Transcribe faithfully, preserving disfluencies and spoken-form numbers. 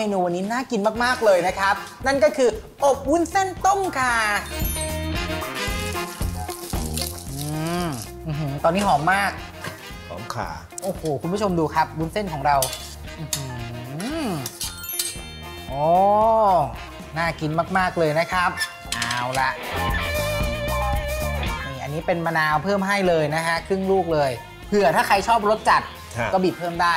เมนูวันนี้น่ากินมากๆเลยนะครับนั่นก็คืออบวุ้นเส้นต้มค่ะตอนนี้หอมมากหอมขาโอ้โหคุณผู้ชมดูครับวุ้นเส้นของเราโอ้น่ากินมากๆเลยนะครับเอาละนี่อันนี้เป็นมะนาวเพิ่มให้เลยนะฮะครึ่งลูกเลยเผื่อถ้าใครชอบรสจัดก็บีบเพิ่มได้